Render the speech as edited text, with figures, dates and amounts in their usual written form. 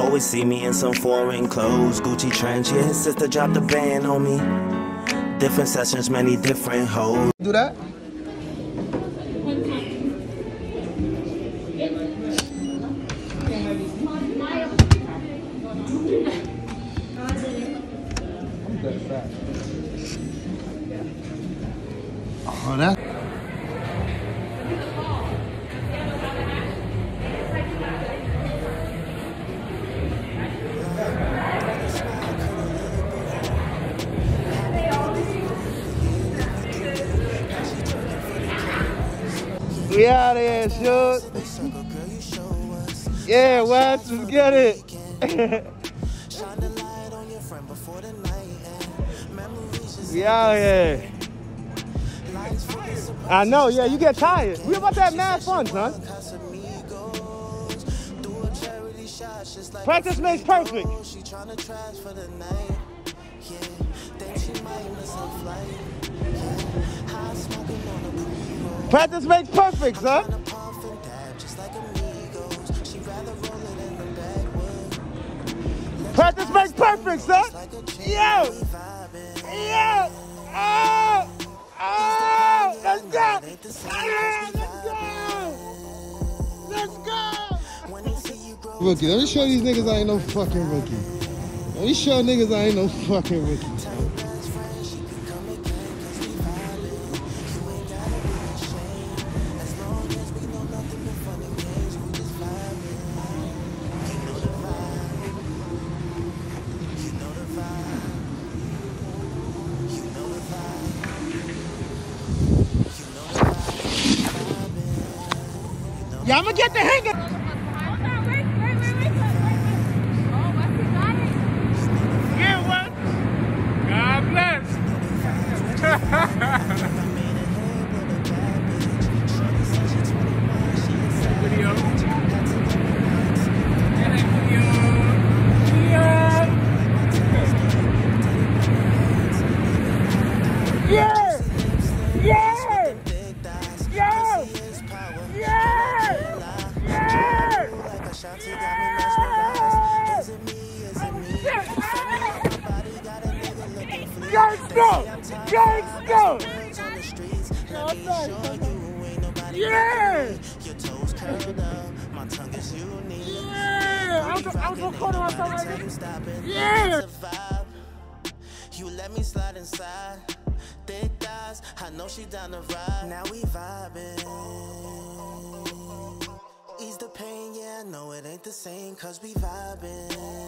Always see me in some foreign clothes, Gucci trench. Yeah, his sister dropped the band on me. Different sessions, many different hoes. Do that? Oh, that. We out here, shoot. Yeah, Wax, let's get it. We out here. I know, yeah, you get tired. We about to have mad fun, son. Practice makes perfect. Practice makes perfect, son. Practice makes perfect, son. Yo! Yo! Oh! Oh! Let's go! Yeah, let's go! Let's go! Rookie, let me show these niggas I ain't no fucking rookie. Let me show niggas I ain't no fucking rookie. Yeah, I'm gonna get the hang of it. Yeah, what? God bless. Yeah! Yeah! Go! Yeah! Yeah! I was recording myself right here. Yeah! You let me slide inside. Thick thighs, I know she down the ride. Now we vibing. Ease the pain, yeah, I know it ain't the same, cause we vibing.